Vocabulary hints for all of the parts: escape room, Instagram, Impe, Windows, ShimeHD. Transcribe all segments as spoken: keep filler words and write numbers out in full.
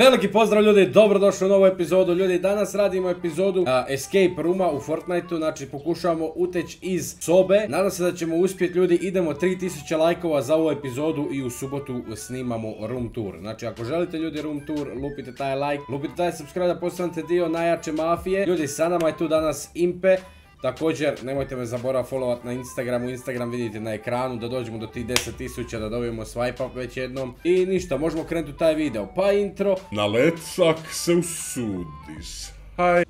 Veliki pozdrav ljudi, dobrodošli u novu epizodu. Ljudi, danas radimo epizodu a, Escape Rooma u Fortniteu. Znači pokušavamo uteći iz sobe. Nadam se da ćemo uspjeti ljudi, idemo tri tisuće lajkova za ovu epizodu i u subotu snimamo room tour. Znači ako želite ljudi room tour, lupite taj like, lupite taj subscribe da postanete dio najjače mafije. Ljudi, sa nama je tu danas Impe. Također, nemojte me zaboraviti followat na Instagramu, Instagram vidite na ekranu, da dođemo do tih deset tisuća, da dobijemo swipe up već jednom. I ništa, možemo krenuti u taj video, pa intro. Na lecak se usudiš. Haj.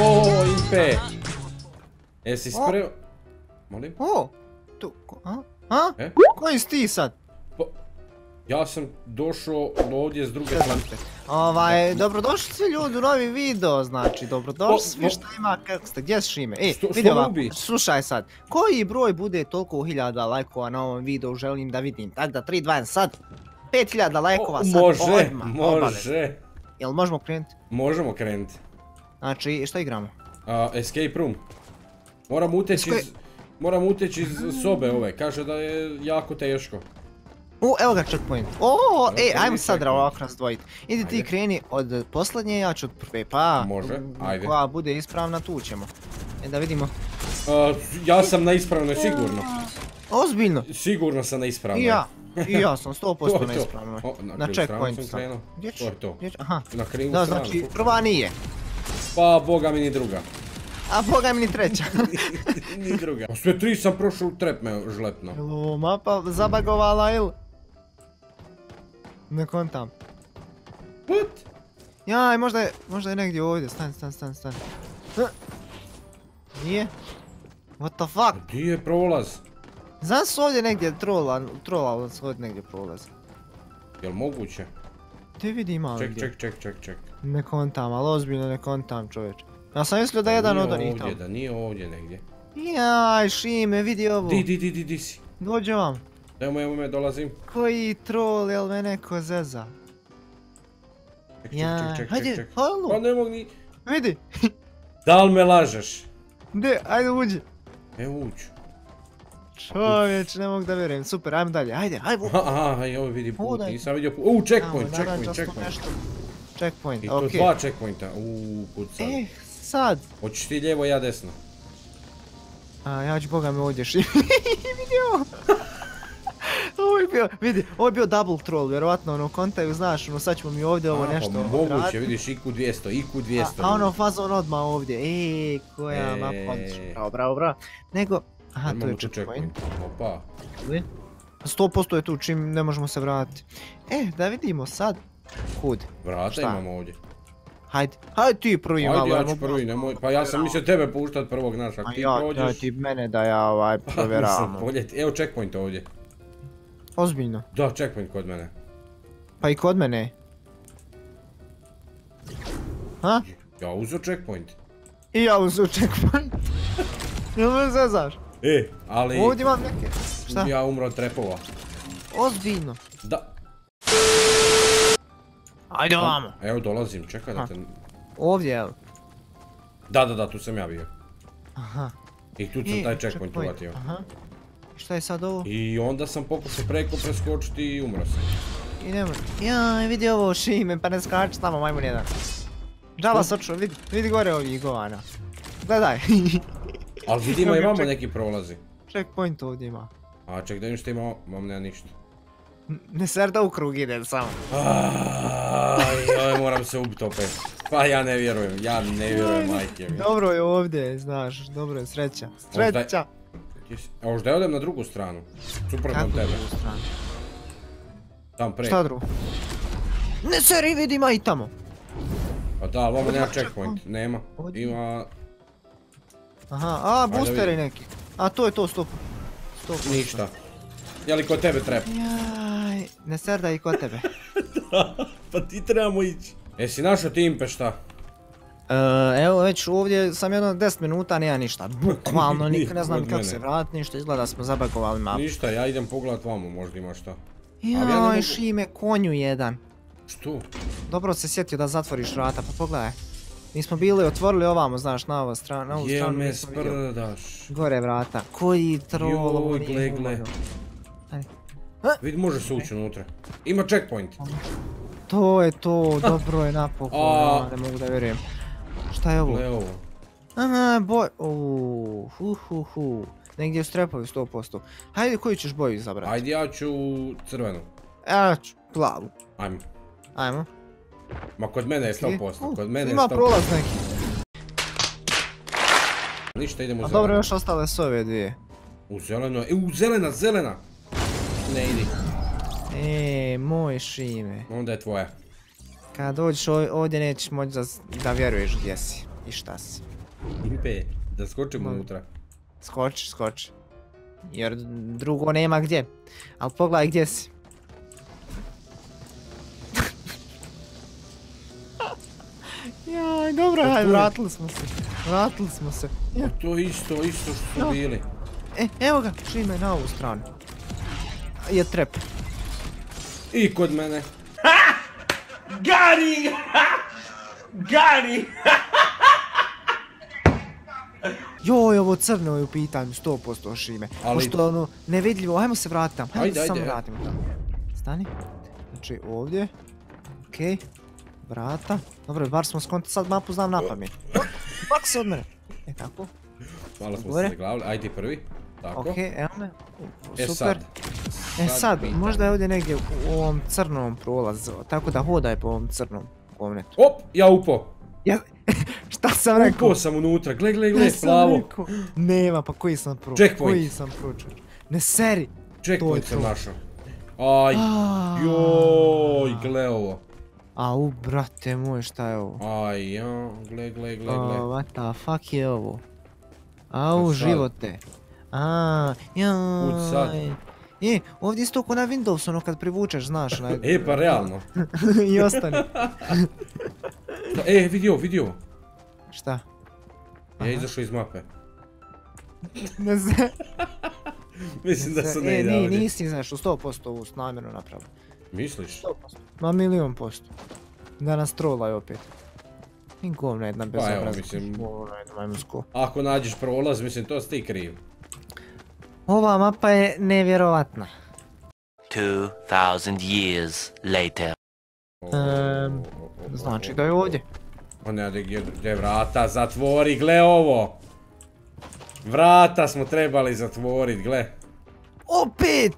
Ooo, Impe. Jesi spremio? Molim? O, tu, a? A? Koji si ti sad? Ja sam došao ovdje s druge planete. Ovaj, dobrodošli svi ljudi u novi video, znači, dobrodošli svi, šta ima, kako ste, gdje si Šime? E, video, slušaj sad, koji broj bude toliko hiljada lajkova na ovom videu želim da vidim, tako da tri, dva, jedan, sad, pet hiljada lajkova sad, odmah, može. Jel možemo krenuti? Možemo krenuti. Znači, šta igramo? Escape Room. Moram uteći iz, moram uteći iz sobe ove, kaže da je jako teško. U, evo ga checkpoint. Ooo, ej, ajmo sad ovako nas dvojiti. Idi ti kreni od poslednje, ja ću od prve, pa... Može, ajde. Koja bude ispravna, tu ćemo. E, da vidimo. Ja sam na ispravnoj, sigurno. Ozbiljno? Sigurno sam na ispravnoj. I ja, i ja sam sto posto na ispravnoj. Na checkpointu sam. Gdje ću? Aha. Na krivu stranu. Da, znači, prva nije. Pa, boga mi ni druga. A boga mi ni treća. Ni druga. A sve tri sam prošao u trep me žlepno. Jel' mapa zabagovala ili? Ne kontam. Put! Jaj, možda je, možda je negdje ovdje, stan, stan, stan, stan. Nije? What the fuck? Gdje je prolaz? Znam su ovdje negdje trola, trola, ali su ovdje negdje prolaz. Jel' moguće? Te vidi ima ovdje. Ček, ček, ček, ček, ček. Ne kontam, ali ozbiljno ne kontam čovječ. Ja sam mislio da je jedan od onih tamo. Da nije ovdje negdje. Jaj, Šime, vidi ovo. Di, di, di, di, di si. Dođe vam. Evo, evo me, dolazim. Koji trol, jel me neko zeza? Ček, ček, ček, ček, ček. Pa ne mogu ni... Vidi. Da li me lažeš? Ne, ajde uđi. Evo uđu. Čovječ, ne mogu da vjerujem, super, ajmo dalje, ajde, ajmo. Aha, evo vidi put, nisam vidio put. U, checkpoint, checkpoint, checkpoint. Checkpoint, okej. I to dva checkpointa, uuu, put sad. Eh, sad. Hoćeš ti lijevo, ja desno. A, ja ću boga me ovdje šim. Vidio. Ovo je bio, vidi, ovo je bio double troll, vjerovatno ono kontaju, znaš, ono sad ćemo mi ovdje ovo nešto odraditi. A, pa moguće, vidiš I Q dvjesto, I Q dvjesto. A ono fazon odmah ovdje, eee, koja mapa, odlično, bravo, bravo, bravo. Nego, aha, to je checkpoint. Opa. sto posto je tu, čim ne možemo se vratiti. E, da vidimo sad, kud? Vrata imamo ovdje. Hajde, hajde ti prvi malo. Hajde, ja ću prvi, nemoj, pa ja sam mislio tebe puštat prvog naša, ti prođeš. A ja, ti mene da ja ovaj provjeram. Evo checkpoint ovdje. Ozbiljno? Da, checkpoint kod mene. Pa i kod mene? Ha? Ja uzeo checkpoint. I ja uzeo checkpoint. Jel me zezaš? E, ali... Ovdje imam neke. Šta? Ja umro od trepova. Ozbiljno? Da. Ajde ovamo. Evo dolazim, čekaj da te... Ovdje, evo. Da, da, da, tu sam ja bio. Aha. I tu sam taj checkpoint uvatio. Aha. Šta je sad ovo? I onda sam pokušao preko preskočiti i umro sam. I nemoj. Jaj, vidi ovo Šime, pa ne skači tamo majmun jedan. Džava soču, vidi gore ovih govana. Gledaj. Ali vidimo imamo neki prolazi. Checkpoint ovdje ima. A ček da im što imamo, mam nema ništa. Ne ser da u krug idem samo. Joj, moram se ubiti opet. Pa ja ne vjerujem, ja ne vjerujem majke mi. Dobro je ovdje, znaš, dobro je, sreća. Sreća! A možda ja odem na drugu stranu, suprotno od tebe. Kako drugu stranu? Tam prej. Šta drugu? Ne seri, vidi ima i tamo. Pa da, ali ovo nema checkpoint, nema. Ima... Aha, a boosteri neki. A to je to, stop. Ništa. Jeli kod tebe treba? Jaj, ne serda i kod tebe. Da, pa ti trebamo ići. Jesi našo ti Impe šta? Evo već ovdje sam jedno deset minuta, nema ništa, bukvalno, nikad ne znam kako se vrati, ništa, izgleda smo zabagovali malo. Ništa, ja idem pogledat vamo, možda ima šta. Joj, Šime, konju jedan. Što? Dobro se sjetio da zatvoriš vrata, pa pogledaj. Nismo bili otvorili ovamo, znaš, na ovu stranu, nismo vidjeli. Jel me sprdaš. Gore vrata. Koji trol, ovo nije uvodio. Vidi, može se ući unutra. Ima checkpoint. To je to, dobro je napokon, ne mogu da vjerujem. Šta je ovo? Gle ovo. Aha, boj... Uuuu, hu hu hu. Negdje je strepovi sto posto. Hajde, koju ćeš boju izabrati? Hajde, ja ću crvenu. Ja ću plavu. Ajmo. Ajmo. Ma kod mene je sto posto, kod mene je sto posto. Ima prolaz neki. Ništa, idemo u zeleno. A dobro, još ostale su ove dvije. U zeleno je, u zelena, zelena! Ne, idi. Eee, moj Šime. Onda je tvoja. Kada dođeš ovdje nećeš moći da vjeruješ gdje si i šta si. Impe, da skočimo unutra. Skoči, skoči. Jer drugo nema gdje. Ali pogledaj gdje si. Jaj, dobro, hajde, vratili smo se. Vratili smo se. To je isto, isto što smo bili. E, evo ga, Šime na ovu stranu. Je trep. I kod mene. Ha! Gari! Gari! Joj, ovo crno je u pitanju, sto posto Šime. Pošto ono, nevidljivo, hajmo se vratiti tam. Hajmo se samo vratimo tamo. Stani. Znači ovdje. Okej. Vrata. Dobro, bar smo skontili, sad mapu znam na pamet. Pak se od mene. E tako. Malo smo se zaglavili, ajde prvi. Tako. Okej, evo me. Super. E sad, možda je ovdje negdje u ovom crnom prolazu, tako da hodaj po ovom crnom komnetu. Op, ja upao. Šta sam rekao? Upao sam unutra, gle gle gle, plavo. Nema, pa koji sam pročeo? Checkpoint. Koji sam pročeo? Ne seri. Checkpoint sam našao. Aj, joj, gle ovo. Au, brate moj, šta je ovo? Aj, ja, gle gle gle gle. What the fuck je ovo? Au, živote. Aaa, jaj. Uć sad. E, ovdje isto ko na Windows, ono kad privučeš, znaš, onaj... E, pa realno. I ostane. E, vidi ovo, vidi ovo. Šta? Ja izašao iz mape. Ne znam. Mislim da sam ne ide ovdje. E, nisi izašao, sto posto ovu namjerno napravio. Misliš? sto posto. Ma milijon posto. Da nas trolaj opet. I govna jedna bezobrazna škola. Ako nađeš prolaz, mislim, to si ti kriv. Ova mapa je nevjerovatna. Znači da je ovdje. Ona je vrata, zatvori, gle ovo. Vrata smo trebali zatvorit, gle. Opet!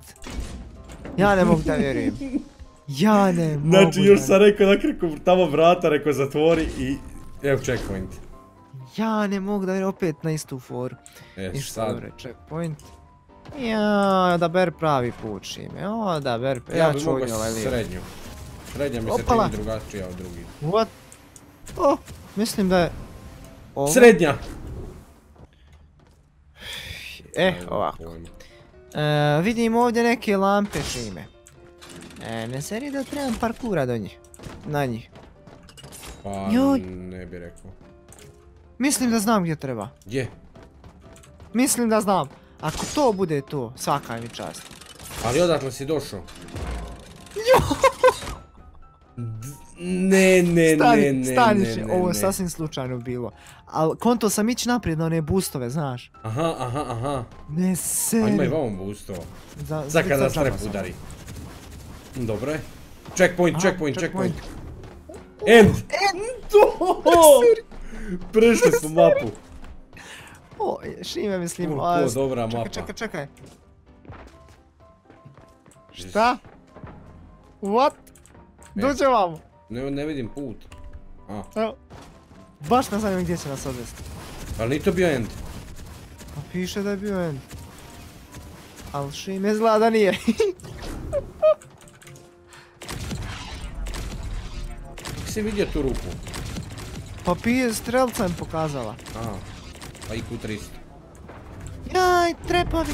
Ja ne mogu da vjerujem. Ja ne mogu da vjerujem. Znači još sam rekao nakreku tamo vrata, rekao zatvori i evo checkpoint. Ja ne mogu da vjerujem, opet na istu foru. I što dobro, checkpoint. Jaaa, odaber pravi put, Šime, odaber, ja ću ovdje ovaj lijevo. Ja bi mogao srednju. Srednja mi se čini drugačija od drugih. What? O, mislim da je... Srednja! Eh, ovako. Vidim ovdje neke lampe, Šime. Ne seri da trebam parkura do njih. Na njih. Pa, ne bi rekao. Mislim da znam gdje treba. Gdje? Mislim da znam. Ako to bude to, svaka mi čast. Ali odakle si došao? Ne, ne, ne, ne. Staniš, ovo je sasvim slučajno bilo. Al konto sam ići naprijed na one boostove, znaš. Aha, aha, aha. Ne seri. A ima i vam boostova. Za kada strep udari. Dobro je. Checkpoint, checkpoint, checkpoint. End! End! Prešli smo mapu. O, Šime mislim, a... Dobra mapa. Čekaj, čekaj, čekaj. Šta? What? Dođe ovamo. Ne vidim put. Baš ne znam gdje će nas odvesti. Ali nije to bio end? Pa piše da je bio end. Ali Šime zna da nije. Kako si vidio tu rupu? Pa pije, strelca im pokazala. Pa i ku tristo. Jaj, trepavi!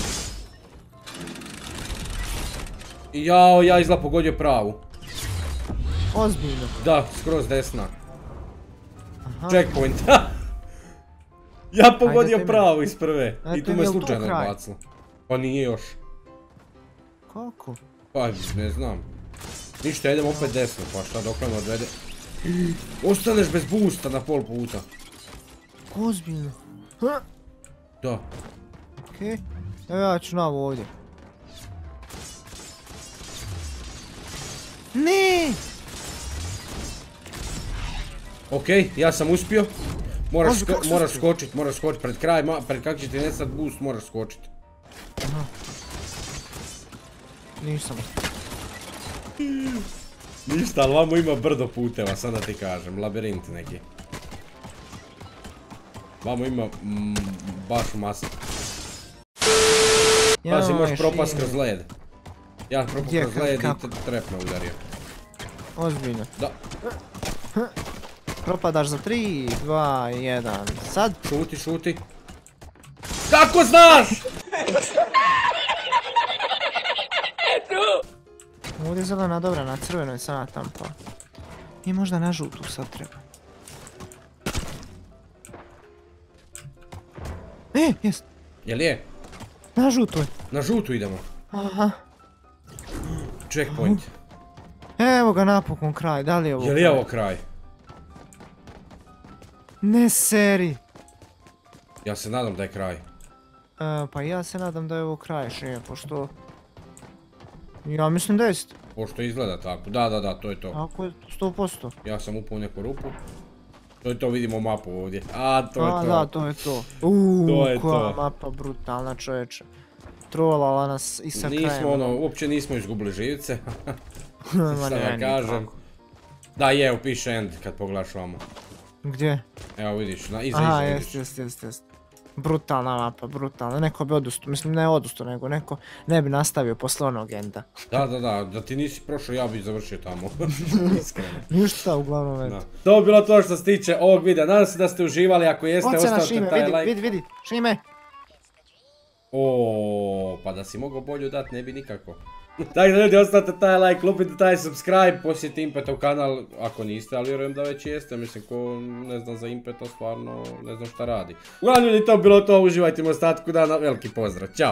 Jao, ja izla pogodio pravu. Ozbiljno. Da, skroz desna. Checkpoint. Ja pogodio pravu iz prve. I tu me slučajno bacilo. Pa nije još. Koliko? Pa ne znam. Ništa, idem opet desno, pa šta dok nam odvede. Ostaneš bez boosta na pol puta. Ozbiljno? Da. Okej. Evo ja ću na ovo ovdje. Ne! Okej, ja sam uspio. Moraš skočit, moraš skočit pred kraj, pred kak će ti nestat boost, moraš skočit. Nisam. Ništa, ali vamo ima brdo puteva, sada ti kažem, labirint neki. Vamo ima mm, baš masa. Pazi, možeš propast kroz led. Ja propast kroz led i trep me udario. Ozbiljno. Da. Propadaš za tri, dva, jedan, sad. Šuti, šuti. Kako znaš? Ovdje je zelena dobra, na crvenoj sam natampao. I možda na žutu sad treba. E, jest. Jel je? Na žutu je. Na žutu idemo. Aha. Checkpoint. Evo ga napokon kraj, da li je ovo kraj? Jel je ovo kraj? Ne seri. Ja se nadam da je kraj. Pa ja se nadam da je ovo kraj, še, pošto... Ja mislim da jest. Pošto izgleda tako, da, da, da, to je to. Tako je, sto posto. Ja sam upao u neku rupu. To je to, vidimo mapu ovdje. A, to je to. A, da, to je to. Uuu, koja mapa brutalna, čovječe. Trolala nas i sa krajem. Nismo ono, uopće nismo izgubili živce. Šta ja kažem. Da, je, upiše end kad pogledaš vamo. Gdje? Evo vidiš, iza, iza vidiš. Aha, jest, jest, jest, jest. Brutalna mapa, brutalna, neko bi odustao, mislim ne odustao nego neko ne bi nastavio posle onog enda. Da, da, da, da ti nisi prošao ja bi završio tamo, iskreno. Ništa uglavnom eto. To bi bilo to što se tiče ovog videa, nadam se da ste uživali, ako jeste ostavite taj like. Vidi, vidi, Šime! Oooo, pa da si mogao bolju dat ne bi nikako. Dakle ljudi, ostavite taj like, lupite taj subscribe, posjetite Impetov kanal ako niste, ali vjerujem da već jeste, mislim ko ne znam za Impeta stvarno ne znam šta radi. Uglavnom ljudi, to bilo to, uživajte u ostatku dana, veliki pozdrav, čao!